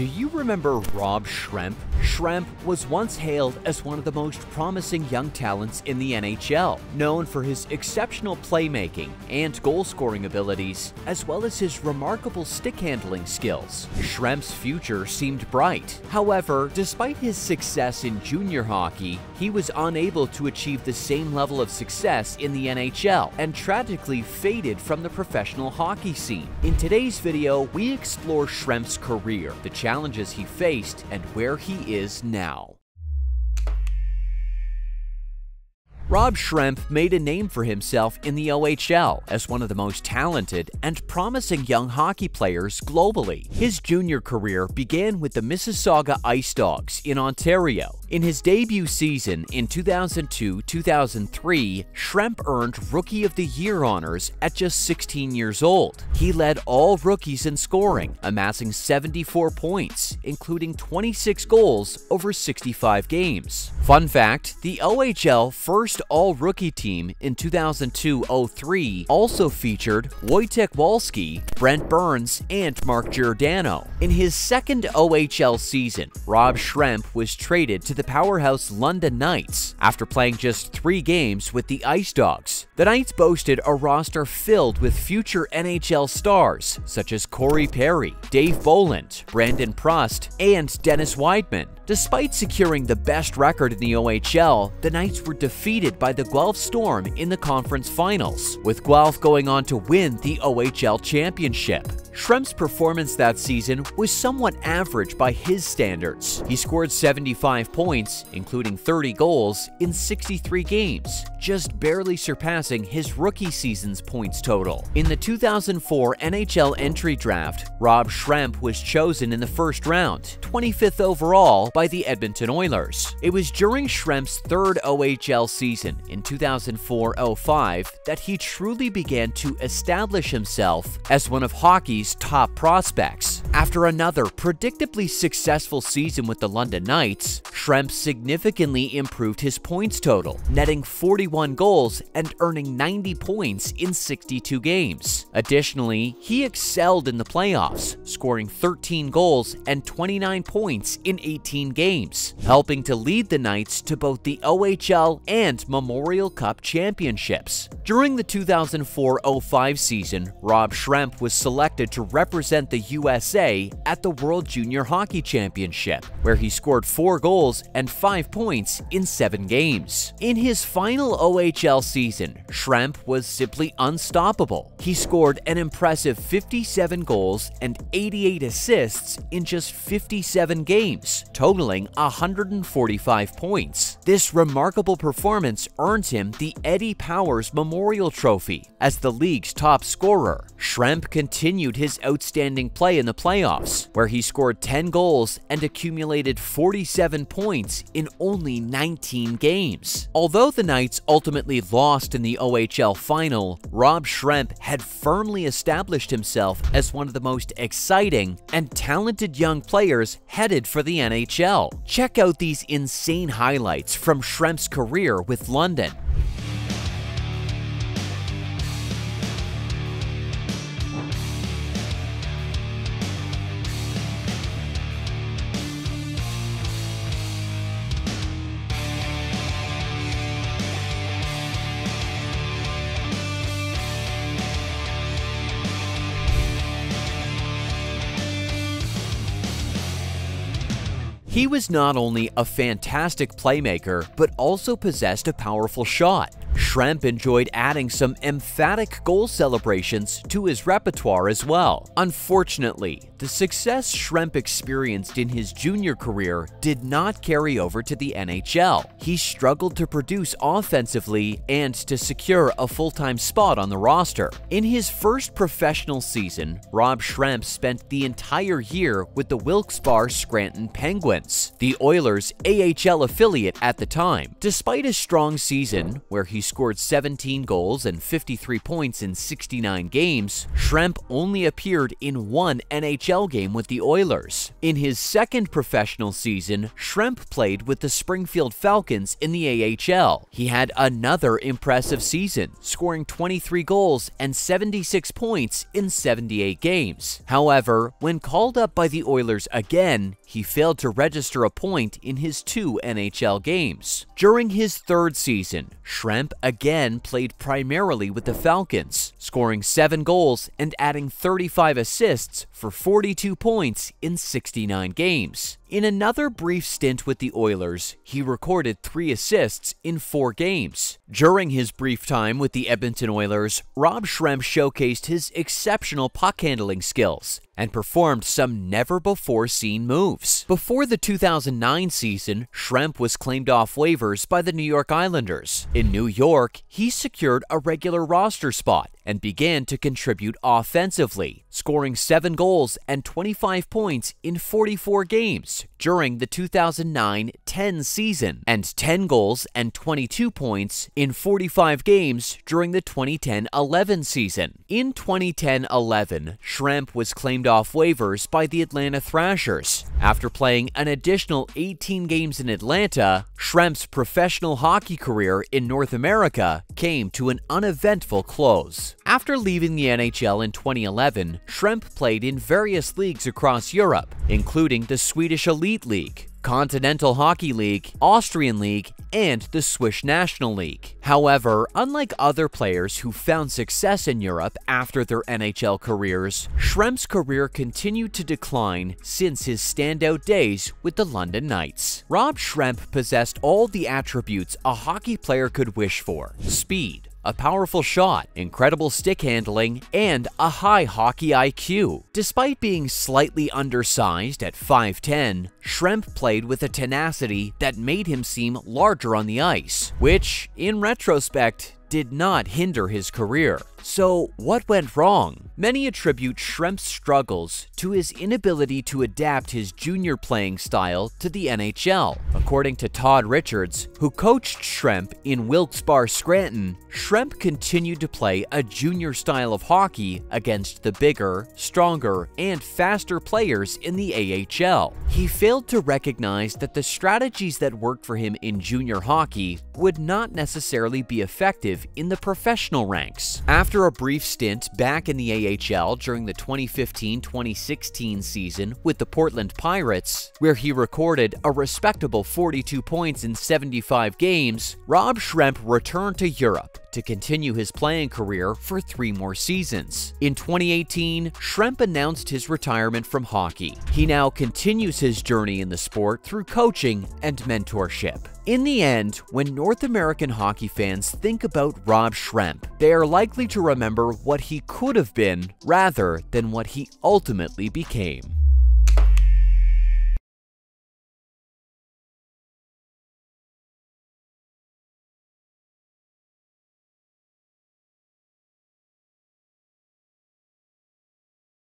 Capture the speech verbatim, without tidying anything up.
Do you remember Rob Schremp? Schremp was once hailed as one of the most promising young talents in the N H L, known for his exceptional playmaking and goal-scoring abilities, as well as his remarkable stick-handling skills. Schremp's future seemed bright. However, despite his success in junior hockey, he was unable to achieve the same level of success in the N H L and tragically faded from the professional hockey scene. In today's video, we explore Schremp's career, the challenges he faced, and where he is now. Rob Schremp made a name for himself in the O H L as one of the most talented and promising young hockey players globally. His junior career began with the Mississauga Ice Dogs in Ontario. In his debut season in two thousand two two thousand three, Schremp earned Rookie of the Year honors at just sixteen years old. He led all rookies in scoring, amassing seventy-four points, including twenty-six goals over sixty-five games. Fun fact, the O H L first all-rookie team in two thousand two oh three also featured Wojtek Wolski, Brent Burns, and Mark Giordano. In his second O H L season, Rob Schremp was traded to the powerhouse London Knights after playing just three games with the Ice Dogs. The Knights boasted a roster filled with future N H L stars such as Corey Perry, Dave Boland, Brandon Prust, and Dennis Wideman. Despite securing the best record in the O H L, the Knights were defeated by the Guelph Storm in the conference finals, with Guelph going on to win the O H L championship. Schremp's performance that season was somewhat average by his standards. He scored seventy-five points, including thirty goals, in sixty-three games, just barely surpassing his rookie season's points total. In the two thousand four N H L entry draft, Rob Schremp was chosen in the first round, twenty-fifth overall, by the Edmonton Oilers. It was during Schremp's third O H L season in two thousand four oh five that he truly began to establish himself as one of hockey's top prospects. After another predictably successful season with the London Knights, Schremp significantly improved his points total, netting forty-one goals and earning ninety points in sixty-two games. Additionally, he excelled in the playoffs, scoring thirteen goals and twenty-nine points in eighteen games, helping to lead the Knights to both the O H L and Memorial Cup championships. During the two thousand four oh five season, Rob Schremp was selected to represent the U S A at the World Junior Hockey Championship, where he scored four goals and five points in seven games. In his final O H L season, Schremp was simply unstoppable. He scored an impressive fifty-seven goals and eighty-eight assists in just fifty-seven games, totaling one hundred forty-five points. This remarkable performance earned him the Eddie Powers Memorial Trophy as the league's top scorer. Schremp continued his outstanding play in the playoffs, where he scored ten goals and accumulated forty-seven points in only nineteen games. Although the Knights ultimately lost in the O H L final, Rob Schremp had firmly established himself as one of the most exciting and talented young players headed for the N H L. Check out these insane highlights from Schremp's career with London. He was not only a fantastic playmaker, but also possessed a powerful shot. Schremp enjoyed adding some emphatic goal celebrations to his repertoire as well. Unfortunately, the success Schremp experienced in his junior career did not carry over to the N H L. He struggled to produce offensively and to secure a full-time spot on the roster. In his first professional season, Rob Schremp spent the entire year with the Wilkes-Barre Scranton Penguins, the Oilers' A H L affiliate at the time. Despite a strong season, where he scored seventeen goals and fifty-three points in sixty-nine games, Schremp only appeared in one N H L game with the Oilers. In his second professional season, Schremp played with the Springfield Falcons in the A H L. He had another impressive season, scoring twenty-three goals and seventy-six points in seventy-eight games. However, when called up by the Oilers again, he failed to register a point in his two N H L games. During his third season, Schremp again played primarily with the Falcons, scoring seven goals and adding thirty-five assists for forty-two points in sixty-nine games. In another brief stint with the Oilers, he recorded three assists in four games. During his brief time with the Edmonton Oilers, Rob Schremp showcased his exceptional puck handling skills and performed some never-before-seen moves. Before the two thousand nine season, Schremp was claimed off waivers by the New York Islanders. In New York, he secured a regular roster spot and began to contribute offensively, scoring seven goals and twenty-five points in forty-four games during the two thousand nine ten season, and ten goals and twenty-two points in forty-five games during the twenty ten eleven season. In twenty ten eleven, Schremp was claimed off waivers by the Atlanta Thrashers. After playing an additional eighteen games in Atlanta, Schremp's professional hockey career in North America came to an uneventful close. After leaving the N H L in twenty eleven, Schremp played in various leagues across Europe, including the Swedish Elite League, Continental Hockey League, Austrian League, and the Swiss National League. However, unlike other players who found success in Europe after their N H L careers, Schremp's career continued to decline since his standout days with the London Knights. Rob Schremp possessed all the attributes a hockey player could wish for: speed, a powerful shot, incredible stick handling, and a high hockey I Q. Despite being slightly undersized at five ten, Schremp played with a tenacity that made him seem larger on the ice, which, in retrospect, did not hinder his career. So, what went wrong? Many attribute Schremp's struggles to his inability to adapt his junior playing style to the N H L. According to Todd Richards, who coached Schremp in Wilkes-Barre Scranton, Schremp continued to play a junior style of hockey against the bigger, stronger, and faster players in the A H L. He failed to recognize that the strategies that worked for him in junior hockey would not necessarily be effective in the professional ranks. After After a brief stint back in the A H L during the twenty fifteen twenty sixteen season with the Portland Pirates, where he recorded a respectable forty-two points in seventy-five games, Rob Schremp returned to Europe to continue his playing career for three more seasons. In twenty eighteen, Schremp announced his retirement from hockey. He now continues his journey in the sport through coaching and mentorship. In the end, when North American hockey fans think about Rob Schremp, they are likely to remember what he could have been rather than what he ultimately became.